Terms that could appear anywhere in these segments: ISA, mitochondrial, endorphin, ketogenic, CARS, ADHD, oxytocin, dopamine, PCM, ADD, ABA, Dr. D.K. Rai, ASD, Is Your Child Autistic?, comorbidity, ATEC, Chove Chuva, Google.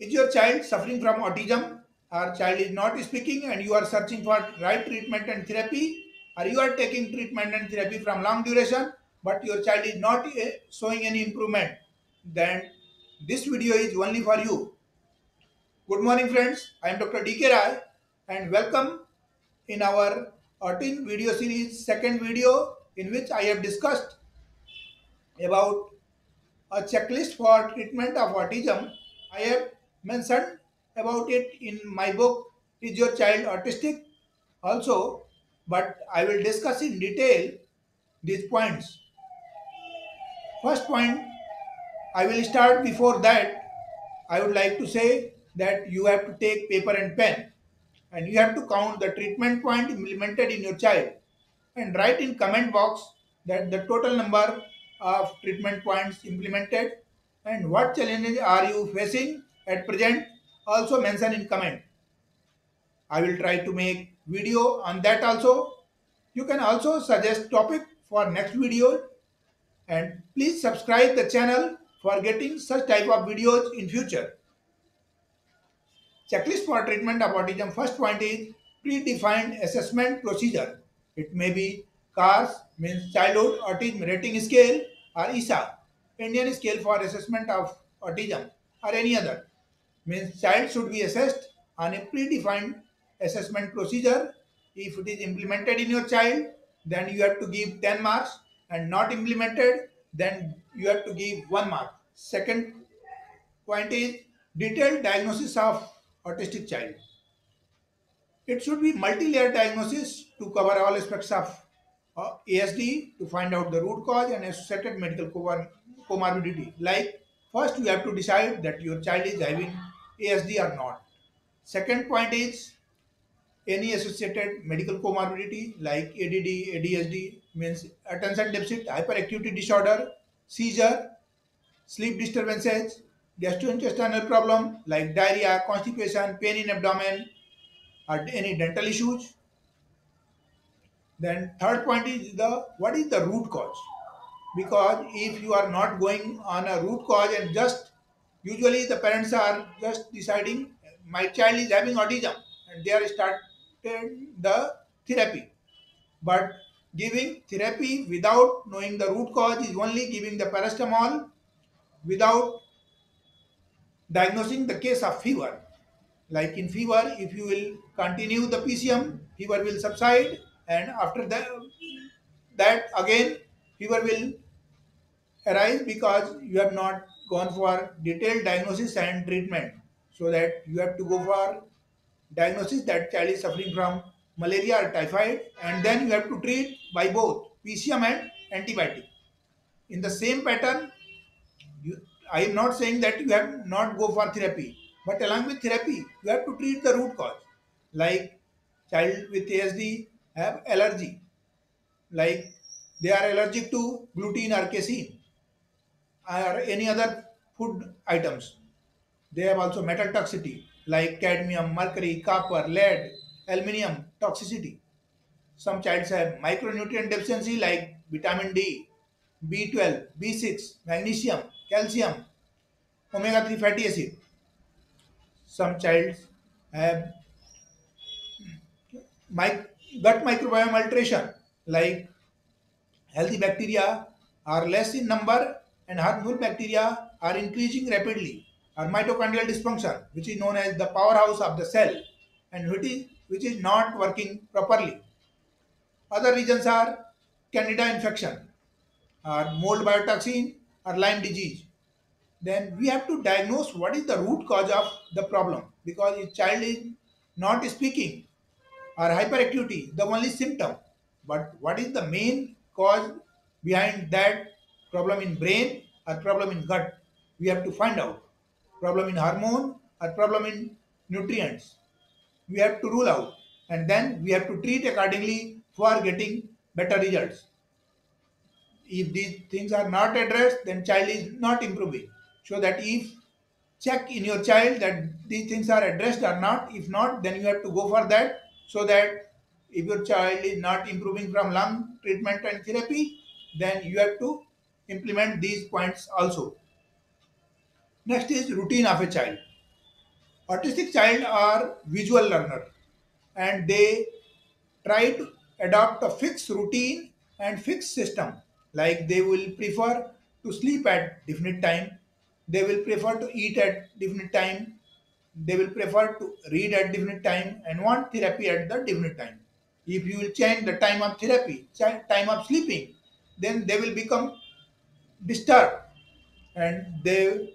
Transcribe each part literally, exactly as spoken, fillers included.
Is your child suffering from autism? Our child is not speaking and you are searching for right treatment and therapy, or you are taking treatment and therapy from long duration, but your child is not showing any improvement, then this video is only for you. Good morning friends, I am Doctor D K Rai and welcome in our autism video series second video, in which I have discussed about a checklist for treatment of autism. I have mentioned about it in my book Is Your Child Autistic? Also, but I will discuss in detail these points. First point, I will start before that. I would like to say that you have to take paper and pen and you have to count the treatment point implemented in your child and write in comment box that the total number of treatment points implemented and what challenges are you facing at present. Also mention in comment. I will try to make video on that also. You can also suggest topic for next video and please subscribe the channel for getting such type of videos in future. Checklist for treatment of autism. First point is predefined assessment procedure. It may be CARS, means Childhood Autism Rating Scale, or I S A, Indian Scale for Assessment of Autism, or any other. Means child should be assessed on a predefined assessment procedure. If it is implemented in your child, then you have to give ten marks, and not implemented, then you have to give one mark. Second point is detailed diagnosis of autistic child. It should be multi-layer diagnosis to cover all aspects of A S D, to find out the root cause and associated medical comorbidity. Like, first you have to decide that your child is having A S D or not. Second point is any associated medical comorbidity like A D D, A D H D, means attention deficit hyperactivity disorder, seizure, sleep disturbances, gastrointestinal problem like diarrhea, constipation, pain in abdomen, or any dental issues. Then third point is the what is the root cause, because if you are not going on a root cause and just usually the parents are just deciding my child is having autism and they are starting the therapy, but giving therapy without knowing the root cause is only giving the paracetamol without diagnosing the case of fever. Like in fever, if you will continue the P C M, fever will subside, and after that, that again fever will arise because you have not gone for detailed diagnosis and treatment. So that you have to go for diagnosis that child is suffering from malaria or typhoid, and then you have to treat by both P C M and antibiotic. In the same pattern, you, I am not saying that you have not go for therapy, but along with therapy, you have to treat the root cause. Like child with A S D have allergy, like they are allergic to gluten or casein or any other food items. They have also metal toxicity like cadmium, mercury, copper, lead, aluminium toxicity. Some childs have micronutrient deficiency like vitamin D, B twelve, B six, magnesium, calcium, omega three fatty acid. Some childs have gut microbiome alteration like healthy bacteria are less in number and harmful bacteria are increasing rapidly. Or mitochondrial dysfunction, which is known as the powerhouse of the cell and which is, which is not working properly. Other reasons are candida infection or mold biotoxin or Lyme disease. Then we have to diagnose what is the root cause of the problem, because if child is not speaking or hyperactivity, the only symptom, but what is the main cause behind that problem in brain or problem in gut, we have to find out. Problem in hormone or problem in nutrients, we have to rule out, and then we have to treat accordingly for getting better results. If these things are not addressed, then child is not improving. So that if check in your child that these things are addressed or not. If not, then you have to go for that, so that if your child is not improving from long treatment and therapy, then you have to implement these points also. Next is routine of a child. Autistic child are visual learner and they try to adopt a fixed routine and fixed system. Like they will prefer to sleep at definite time, they will prefer to eat at definite time, they will prefer to read at definite time and want therapy at the definite time. If you will change the time of therapy, time of sleeping, then they will become disturbed and they,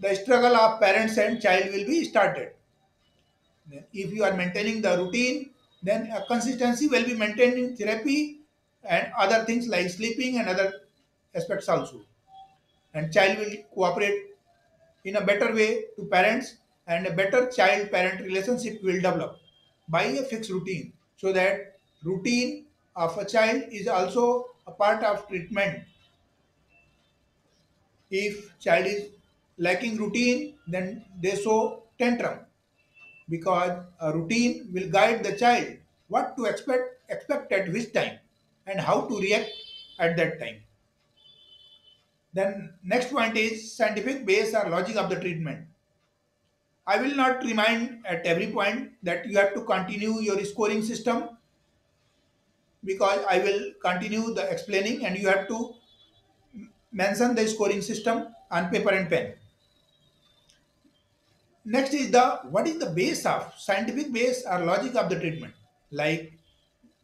the struggle of parents and child will be started. If you are maintaining the routine, then a consistency will be maintained in therapy and other things like sleeping and other aspects also. And child will cooperate in a better way to parents and a better child-parent relationship will develop by a fixed routine. So that routine of a child is also a part of treatment. If child is lacking routine, then they show tantrum because a routine will guide the child what to expect, expect at which time and how to react at that time. Then next point is scientific base or logic of the treatment. I will not remind at every point that you have to continue your scoring system because I will continue the explaining and you have to mention the scoring system on paper and pen. Next is the what is the base of scientific base or logic of the treatment. Like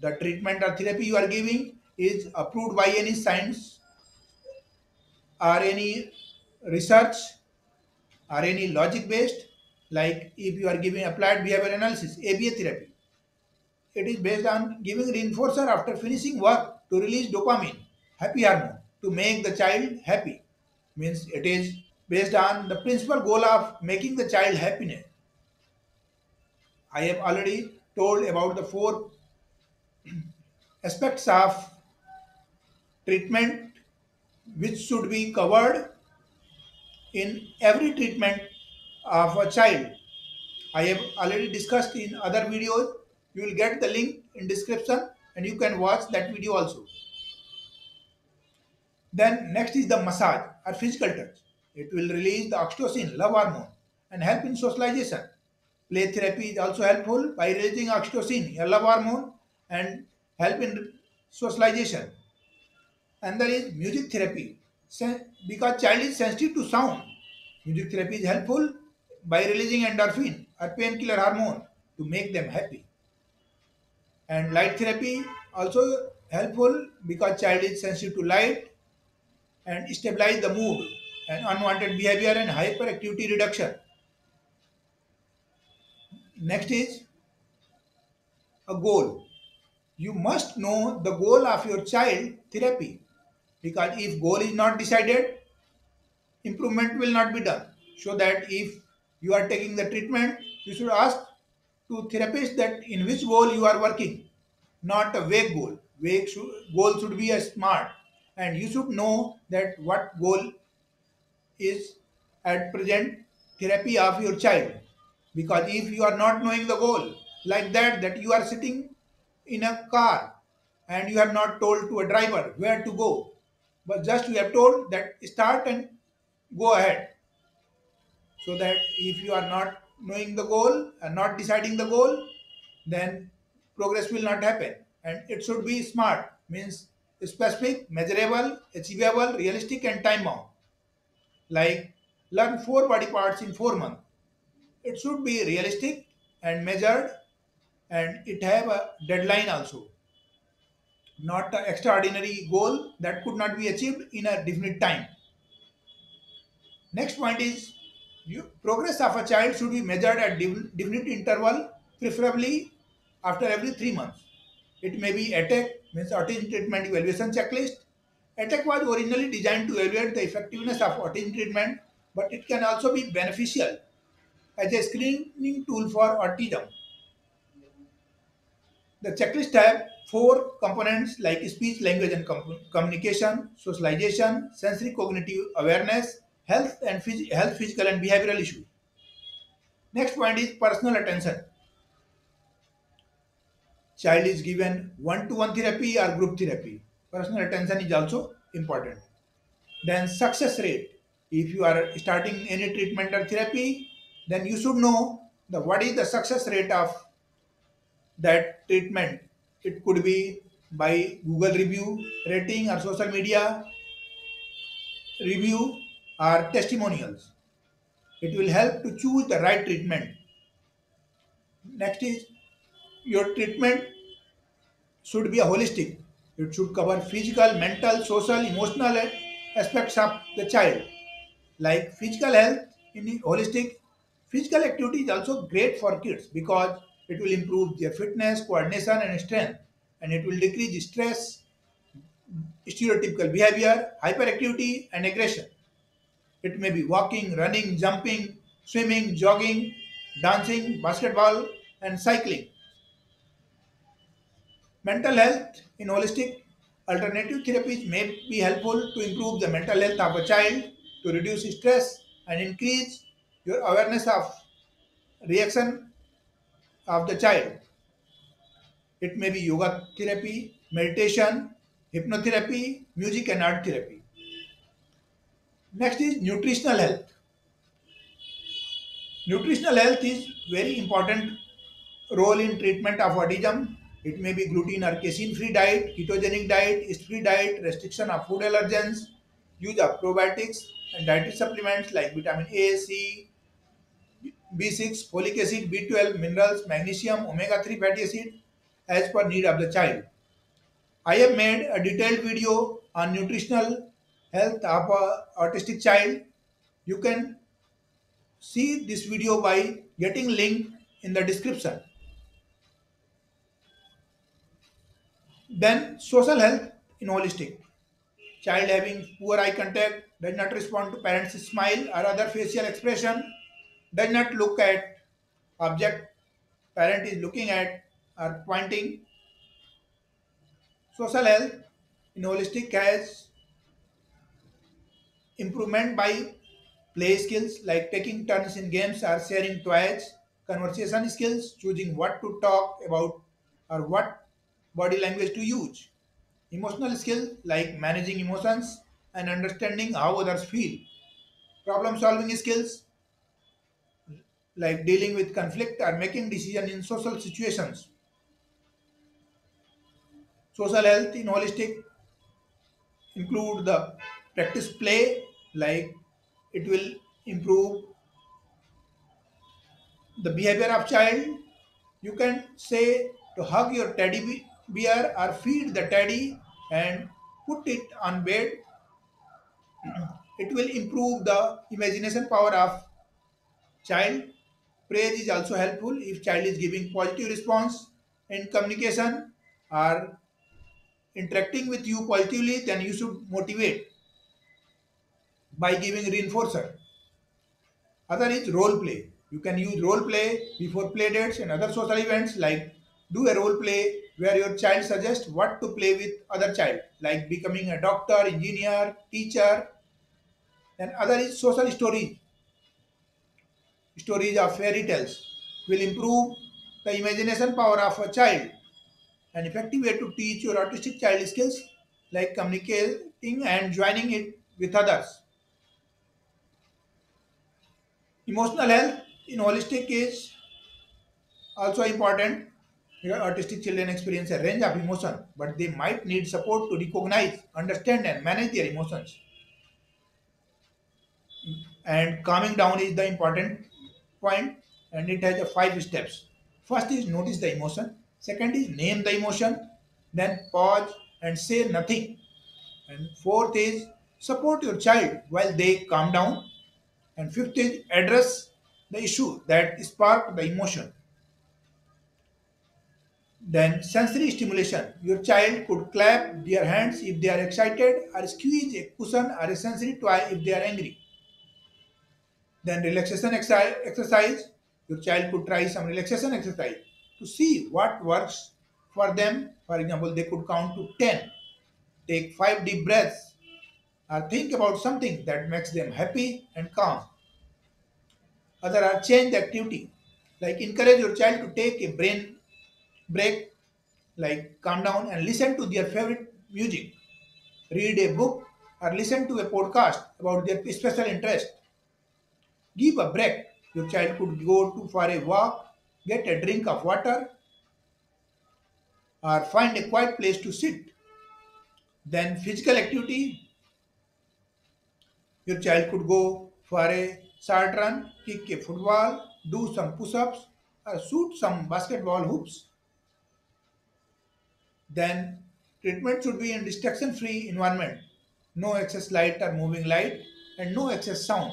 the treatment or therapy you are giving is approved by any science or any research or any logic based. Like if you are giving applied behavior analysis, A B A therapy, it is based on giving reinforcer after finishing work to release dopamine, happy hormone, to make the child happy. Means it is based on the principal goal of making the child happiness. I have already told about the four aspects of treatment which should be covered in every treatment of a child. I have already discussed in other videos. You will get the link in description and you can watch that video also. Then next is the massage or physical touch. It will release the oxytocin, love hormone, and help in socialization. Play therapy is also helpful by releasing oxytocin, a love hormone, and help in socialization. And there is music therapy. Because child is sensitive to sound, music therapy is helpful by releasing endorphin or painkiller hormone to make them happy. And light therapy also helpful because child is sensitive to light and stabilize the mood and unwanted behavior and hyperactivity reduction. Next is a goal. You must know the goal of your child therapy because if goal is not decided, improvement will not be done. So that if you are taking the treatment, you should ask to therapist that in which goal you are working, not a vague goal. Vague should, goal should be a smart and you should know that what goal is at present therapy of your child. Because if you are not knowing the goal like that, that you are sitting in a car and you have not told to a driver where to go, but just you have told that start and go ahead. So that if you are not knowing the goal and not deciding the goal, then progress will not happen. And it should be SMART, means specific, measurable, achievable, realistic and time bound. Like learn four body parts in four months. It should be realistic and measured and it have a deadline also. Not an extraordinary goal that could not be achieved in a definite time. Next point is you, progress of a child should be measured at definite interval, preferably after every three months. It may be A T E C, means Autism Treatment Evaluation Checklist. A T E C was originally designed to evaluate the effectiveness of autism treatment, but it can also be beneficial as a screening tool for autism. The checklist have four components like speech, language and com communication, socialization, sensory cognitive awareness, health and phys health, physical and behavioral issues. Next point is personal attention. Child is given one-to-one therapy or group therapy. Personal attention is also important. Then success rate. If you are starting any treatment or therapy, then you should know the what is the success rate of that treatment. It could be by Google review rating or social media review or testimonials. It will help to choose the right treatment. Next is your treatment should be a holistic. It should cover physical, mental, social, emotional aspects of the child, like physical health in holistic. Physical activity is also great for kids because it will improve their fitness, coordination and strength, and it will decrease stress, stereotypical behavior, hyperactivity and aggression. It may be walking, running, jumping, swimming, jogging, dancing, basketball and cycling. Mental health in holistic. Alternative therapies may be helpful to improve the mental health of a child, to reduce stress and increase your awareness of reaction of the child. It may be yoga therapy, meditation, hypnotherapy, music and art therapy. Next is nutritional health. Nutritional health is very important role in treatment of autism. It may be gluten or casein-free diet, ketogenic diet, stress-free diet, restriction of food allergens, use of probiotics and dietary supplements like vitamin A, C, B six, folic acid, B twelve, minerals, magnesium, omega three fatty acid as per need of the child. I have made a detailed video on nutritional health of an autistic child. You can see this video by getting link in the description. Then social health in holistic. Child having poor eye contact, does not respond to parents' smile or other facial expression, does not look at object parent is looking at or pointing. Social health in holistic has improvement by play skills like taking turns in games or sharing toys, conversation skills, choosing what to talk about or what body language to use, emotional skills like managing emotions and understanding how others feel, problem solving skills like dealing with conflict or making decisions in social situations. Social health in holistic include the practice play, like it will improve the behavior of child. You can say to hug your teddy bear or feed the teddy and put it on bed. It will improve the imagination power of child. Praise is also helpful if child is giving positive response in communication or interacting with you positively, then you should motivate by giving reinforcer. Other is role play. You can use role play before play dates and other social events, like do a role play where your child suggests what to play with other child, like becoming a doctor, engineer, teacher. And other is social stories. Stories of fairy tales will improve the imagination power of a child. An effective way to teach your autistic child skills like communicating and joining it with others. Emotional health in holistic is also important. Your autistic children experience a range of emotions, but they might need support to recognize, understand and manage their emotions. And calming down is the important point, and it has a five steps. First is notice the emotion. Second is name the emotion. Then pause and say nothing. And fourth is support your child while they calm down. And fifth is address the issue that sparked the emotion. Then sensory stimulation. Your child could clap their hands if they are excited or squeeze a cushion or a sensory toy if they are angry. Then relaxation exercise. Your child could try some relaxation exercise to see what works for them. For example, they could count to ten, take five deep breaths, or think about something that makes them happy and calm. Other are change activity, like encourage your child to take a brain break, like calm down and listen to their favorite music, read a book or listen to a podcast about their special interest. Give a break Your child could go to for a walk, get a drink of water, or find a quiet place to sit. Then physical activity. Your child could go for a short run, kick a football, do some push-ups, or shoot some basketball hoops. Then treatment should be in distraction-free environment. No excess light or moving light, and no excess sound.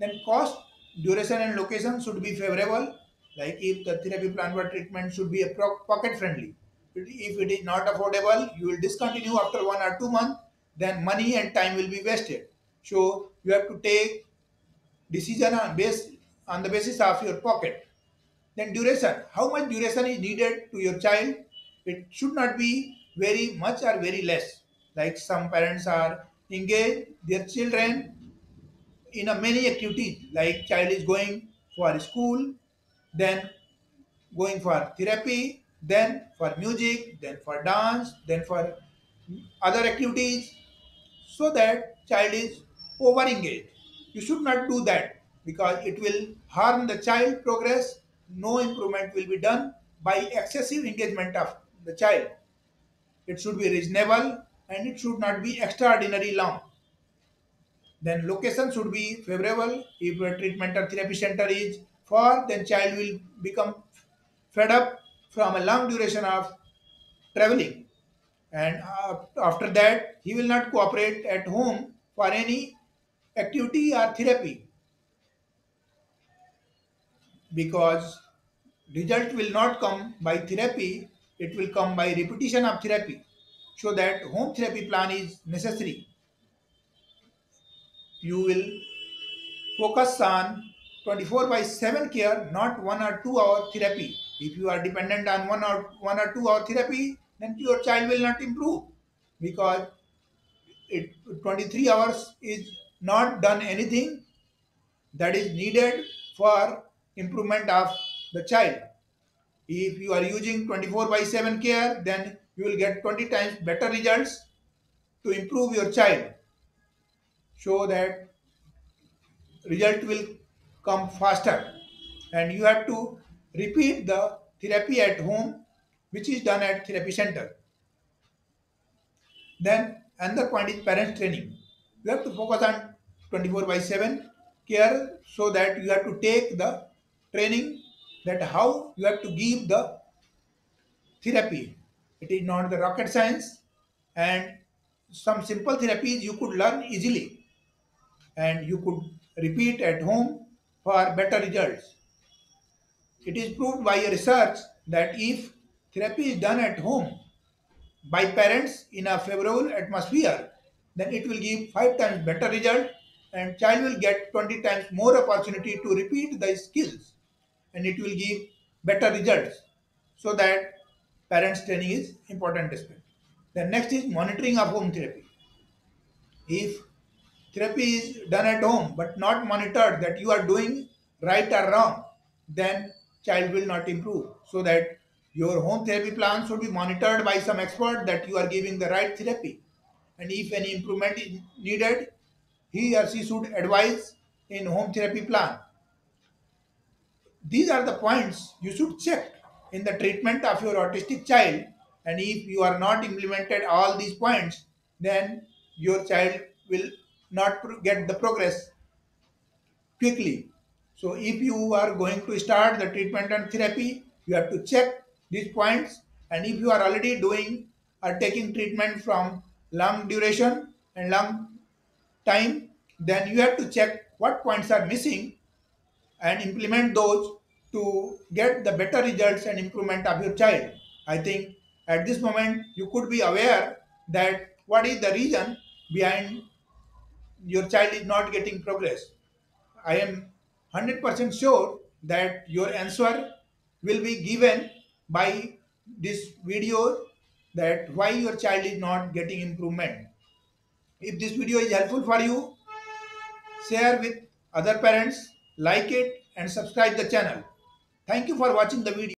Then cost, duration and location should be favorable. Like if the therapy plan for treatment should be a pocket friendly. If it is not affordable, you will discontinue after one or two months, then money and time will be wasted. So you have to take decision on, base, on the basis of your pocket. Then duration, how much duration is needed to your child? It should not be very much or very less. Like some parents are engaged their children in a many activities, like child is going for school, then going for therapy, then for music, then for dance, then for other activities, so that child is over-engaged. You should not do that because it will harm the child progress. No improvement will be done by excessive engagement of the child. It should be reasonable and it should not be extraordinarily long. Then location should be favorable. If a treatment or therapy center is far, then child will become fed up from a long duration of traveling. And after that, he will not cooperate at home for any activity or therapy, because result will not come by therapy, it will come by repetition of therapy. So that home therapy plan is necessary. You will focus on twenty-four by seven care, not one or two hour therapy. If you are dependent on one or one or two hour therapy, then your child will not improve, because it twenty-three hours is not done anything that is needed for improvement of the child. If you are using twenty-four by seven care, then you will get twenty times better results to improve your child. So that result will come faster, and you have to repeat the therapy at home which is done at therapy center. Then another point is parent training. You have to focus on twenty-four by seven care, so that you have to take the training that how you have to give the therapy. It is not the rocket science, and some simple therapies you could learn easily and you could repeat at home for better results. It is proved by research that if therapy is done at home by parents in a favorable atmosphere, then it will give five times better result, and child will get twenty times more opportunity to repeat the skills, and it will give better results. So that parents training is important aspect. The next is monitoring of home therapy. If therapy is done at home but not monitored that you are doing right or wrong, then child will not improve. So that your home therapy plan should be monitored by some expert that you are giving the right therapy. And if any improvement is needed, he or she should advise in home therapy plan. These are the points you should check in the treatment of your autistic child. And if you are not implemented all these points, then your child will not get the progress quickly. So if you are going to start the treatment and therapy, you have to check these points. And if you are already doing or taking treatment from long duration and long time, then you have to check what points are missing and implement those to get the better results and improvement of your child. I think at this moment, you could be aware that what is the reason behind your child is not getting progress. I am one hundred percent sure that your answer will be given by this video, that why your child is not getting improvement. If this video is helpful for you, share with other parents, like it and subscribe the channel. Thank you for watching the video.